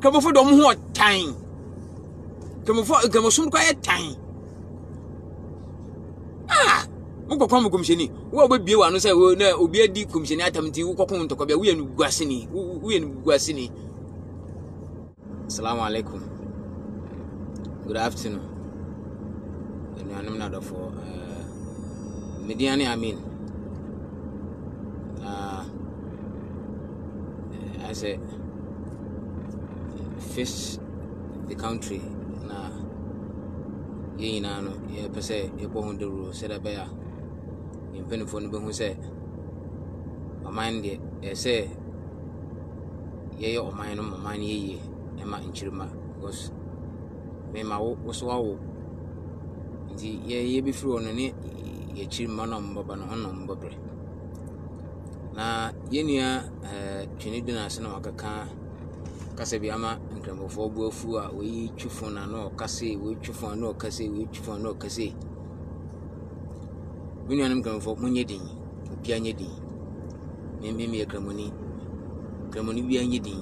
Come for them what time? Come for some quiet time. Ah, Uncle Commissioner, what would be one who said, well, there will be a deep commission atom to Ukon to Kobe, we and Guasini, we and Guasini. Assalamu alaikum. Good afternoon. I'm not for Mediani, I mean. I said, fish the country. Nah, you know, you per se, you born the rule, said a bear. You penny for the who said, my mind, ye say, yea, or mine, ye, and my inchirma, because me, my walk was wow. Ye be thrown on it, ye chirman on Boban on Bobre. Now, Yenia, Trinidina, Senocca. Casabiama and Cramophobia Fua, we chufona no Cassi, we chufona no Cassi, we chufona no Cassi. When I'm going for Munyedi, Pianedi, maybe me a Cremoni, Cremoni Bianedi.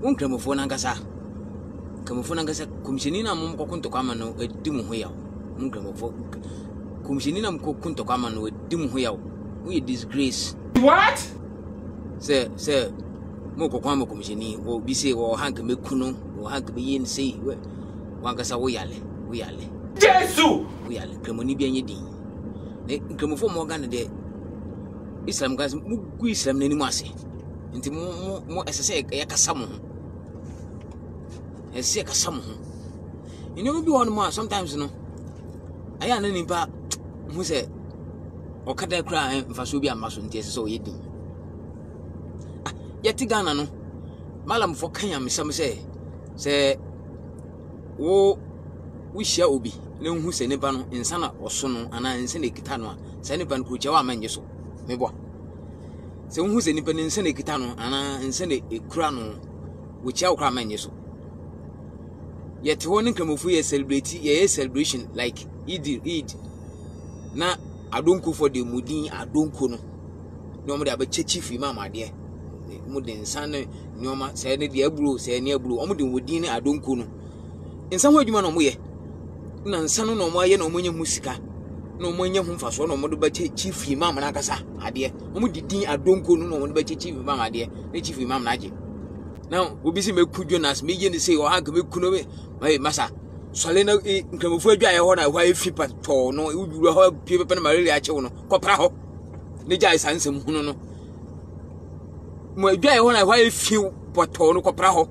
One Cramophonagasa, Camophonagasa, Commissionina Mumcocunto Camano, a dim wheel, Muncramopho, Commissioninam Cocunto Camano, a dim wheel, we disgrace. What? Sir. Moko kwamo komishini wo bise wo hanka mekuno wo hanka biyin sei wankasa wo yale Jesu wo yale kremoni bi anyedi ne kremofo mo gana de Islam gas mu gu Islam nani mu ase nti mo esese ya kasamu you know be one more sometimes no aya na ni ba mu se okada kra mfaso bi amaso nti esese o yedi Yatigana no Malam for Kenya Missam say wo we shall obi no who say Nepano in Sana or Sono and I in Senecitano, Senepan Kuchawa Manjeso, Mebo. So who's a Nippon in Senecitano and I in Sene a crano which our Manjeso. Yet one come of we celebrate a celebration like Eid. Na I don't go for the Mudin, I don't go no more about Chechi, my dear. Mudin Sana, Noma, said the Ebru, said near Blue, Omudin Woodin, I don't cool. In some way, you man, we Nansano no Maya no Munya Musica, no Munya Humfason, no Modubachi, Chief Imam Nakasa, my dear. Omudin, I don't cool, no Modubachi, Chief Imam, my dear, the Chief Imam Naji. Now, we busy make Kujonas, Million, say, or Hakabu Kunobe, my Massa. Salena, Camophobia, I want a wife, no, it would be a whole paper and Maria Chono, Copraho. Nija is handsome, no. My guy, when I wife few Porto Copraho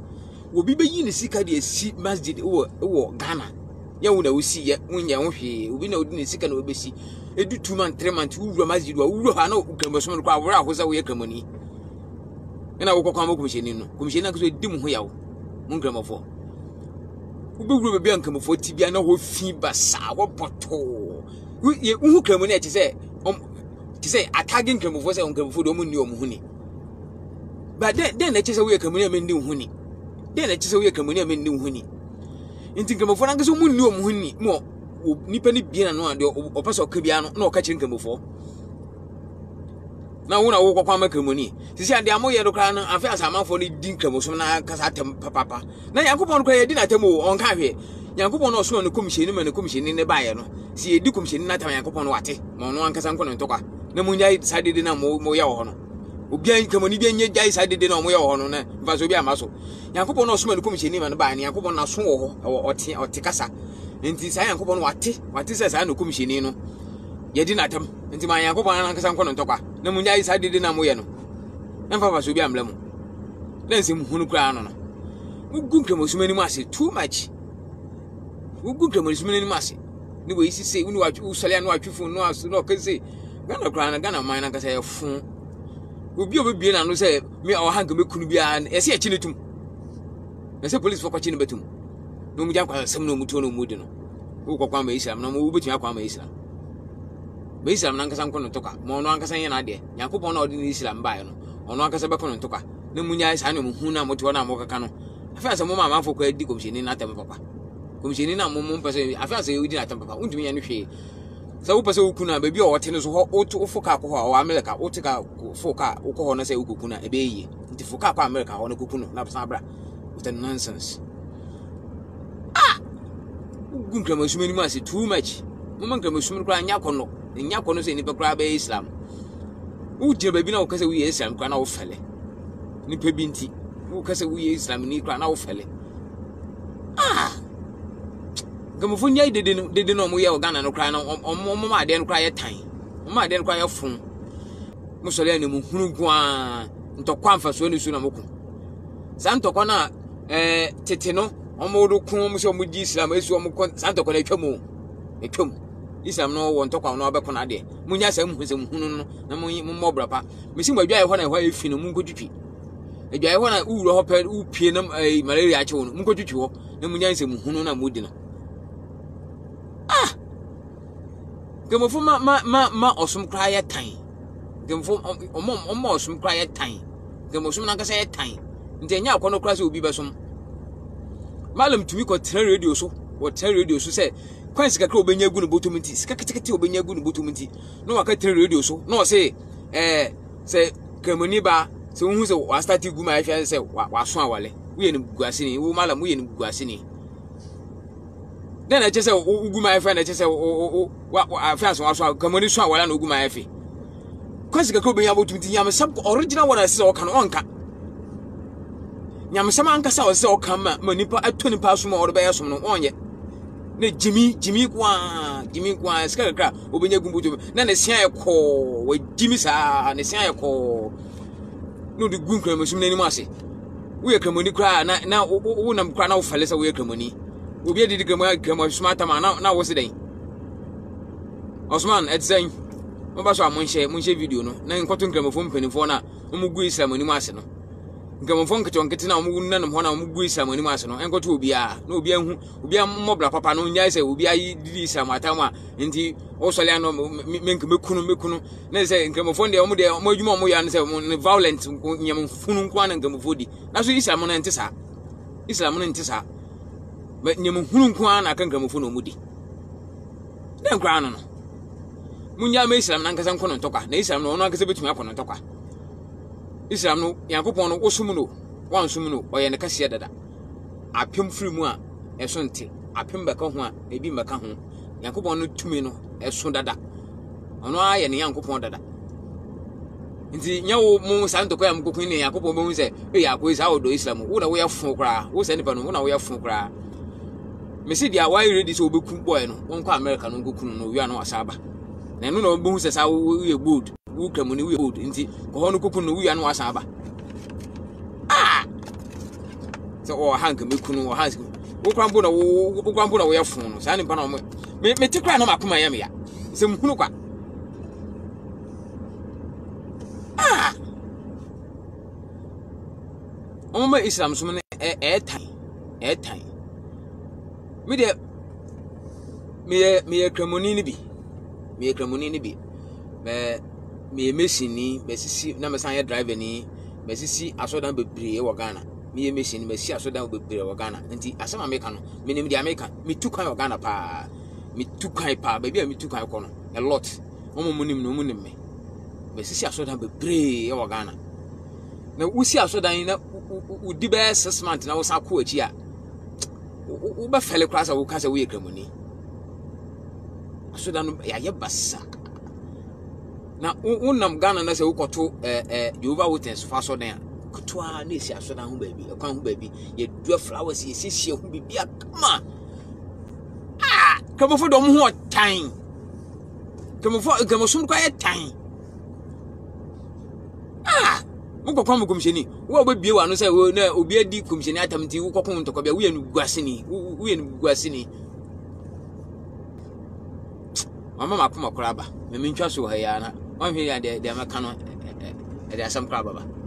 will be beginning to see Cadia see Masjid or Ghana. Yawna will see yet when Yamuhi, we know the second will be see. It do 2 months, 3 months, who Masjid or Uruhano, Commercial Crowra was away company. And I will come Commissioner could dim wheel, Muncramofo. Who be uncle for Tibiano, who fee Bassa or Porto. Who Cremonet is attacking Cremofosa on Cremofodomunio. But then I just away a communion men do honey. In think of Frank so moon no honey more. Nippany Biana or Paso Cubiano, no catching them before. Now when I walk upon my community, she said, the Amoya Crano, I felt a man for the Dinkamos, Casatam Papa. Now Yakupon Cray did at a more on Cavia. Yakupon also on the commission and the commission in the Bayano. See a do commission, not a Yakupon Wate, Monoan Casanco and Toka. No Munia decided in a Moya honor. Obian kamoni bi enye gai side de na omo ye ho no na mfaso bi amaso yakopon na osuma no komisheni ma na ba na yakopon na so ho ote kasa enti sai yakopon wate sai sai no komisheni no ye di na tam enti ma yakopon na kasa nko no ntokwa na munya yi side de na mo ye no na mfaso bi amla mu na nse mu hunu kra no no ugun kremosuma ni ma se too much ugun kremosuma ni ma se ni we isi se uni wa usale na atwefu no aso na okese gana kra na gana man na kasa ye fun Obi na no say me o hanga me kunu bia na ese echi netum. Na say police for kwachi ne betum. No mu jankwa sam no mu to no mu di no. Wo kwakwa ma Islam na mo wo betu akwa ma Islam. Ma Islam na nkasa nkono toka. Mo no nkasa ye na de. Yakopon na odi ni Islam baa no. Ono nkasa be kono toka. Na mu nya isa na mu hu na mo to na mo kaka no. Afa say mo ma manfo kwa di komisheni na atam papa. Komisheni na mo mpese afa say odi na atam papa. Untumi ya no hwe. Sa wo pese wo kuna ba bia o tene so ho o foka ko ho a America o tika foka wo ko ho na se wo kuna e be yi Nti fuka kwa America ho no kukuno na bra. What a nonsense. Ah! Gunka masumeni ma se too much. Mumanka masumeni kwa nyakono. Nyakono se ni pekra be Islam. Uje baby na wo kase we Islam kwa na wo fele. Ni pebi nti. Wo kase we Islam ni kwa na wo fele. Ah! Gamufunya dede no mo ye ogana no kwa na omoma ade no kwa ye tan. Omoma ade no kwa ye fun. Musole ani mu hunu kwa. Ntokwa mfaso ni su na moko. Sa ntokwa na tete no omodo kun mu so mu di Islam esu omko sa ntokwa na etwamu. Etwamu. Islam no wo ntokwa no obeko na de. Munya sa mu se mu hunu no na mu mobra pa. Mesi mu adwae ho na ho efi no mu nkotwitwi. Adwae ho na uwuro ho pe upie na malaria ache wo no mu nkotwitwi ho na munya sa mu hunu na mu di na. Ah. Gemofo ma osum kra ya tan. Gemfo omo osum kra ya tan. Gemosum na kasa ya tan. Nte nya akono kra se obi besom. Malam tumi ko tren radio so. Wo tren radio so se kwansi kakra obenya gu no botom nti. Sika ketekete obenya gu no botom nti. No waka tren radio so. No se se kemoni ba se hu se wa start gu ma hwe se wa so awale. Wo ye ni guase ni. Wo malam wo ye ni guase ni. Then I just say ugu ma hwe na just say wa fa so wa so kemoni so awala na ugu ma hwe. Kwasi ka ko be yabo tumti nyam sam original one as o kan onka nyam sam anka sa o se o kan ma nipa ato nipa so ma o be yasom no onye na jimi kwa ska kra obenya gumbu tum na ne sian ekọ wa jimi sa ne sian ekọ no de gun kra masum na ni ma se wo ye kramoni kra na wo nam kra na wo fale sa wo ye kramoni obi edi kramoni smart man na wo se den Osman etsen Mbaso amunche video no na nkoto nkramofo mpanifo na omugu Islam ni mase no nkramofo nketo na omugu nanom ho na omugu Islam ni mase no enkoto obi a na obi ahu obi amobra papa no nya se obi ayi di Islam atam a nti osole ano menkunu na se nkramofo de omadwuma omoya na se violent nyam funu nkwa na nkramofo di na so Islam no ntisa ba nyam hunu nkwa na nkramofo no omudi na nkwa ano no munya me Islam na nkasa nkono ntoka na Islam no nkasa betumi akono ntoka Islam no yakopon no osum no wansum no oye ne kase dada apem firi mu a eso nte apem beka ho a ebi meka ho yakopon no tumi no eso dada ono aye ne yakopon dada nti nyawo mu santoka ya mkokun ne yakopon be hu se e yakoisa odo Islam wo na wo ya fun kra wo se nipa no wo na wo ya fun kra me se dia why ready so obekun boy no wonko America no ngokun no wiano asaba na no no bo se sa we good wo kramoni we good nti ko no kokun no wiano asaba ah so o hanka mekunu o hanka wo kwambo na wo yefun no sa ne pa na me tikra na makoma ya me ya se mkunu kwa ah omma Islam so me e tai me de kramoni ni bi me mesini me sisi na me san ye driver ni me sisi asodan bebre wo Ghana me mesini me sisi asodan bebre wo Ghana nti asama me ka no me nim di America me tukan wo Ghana pa me tukan pa ba bia me tukan ko no a lot omo munim me sisi asodan bebre wo Ghana na usi asodan na udi be assessment na wo sa ko achi a wo be fele kra sa wo ka sa wo ye kramoni so dan ya yebasa na unam Ghana na se ukoto Jehovah Witness fa so dan koto a na esi aso dan ho baby kwan ho baby ye dua flowers ye sisi ho bibi akama ah kama fo do mo ho tan kama sum kwa ye tan ah mo kokwa mo komsheni wo babie wa no se wo na obi adi komsheni atamti wo kokon to kobia wo ye no guasini wo ye no guasini mama akoma kraba me mentwa so ha ya na wan hwe ya de meka no e de asam kraba ba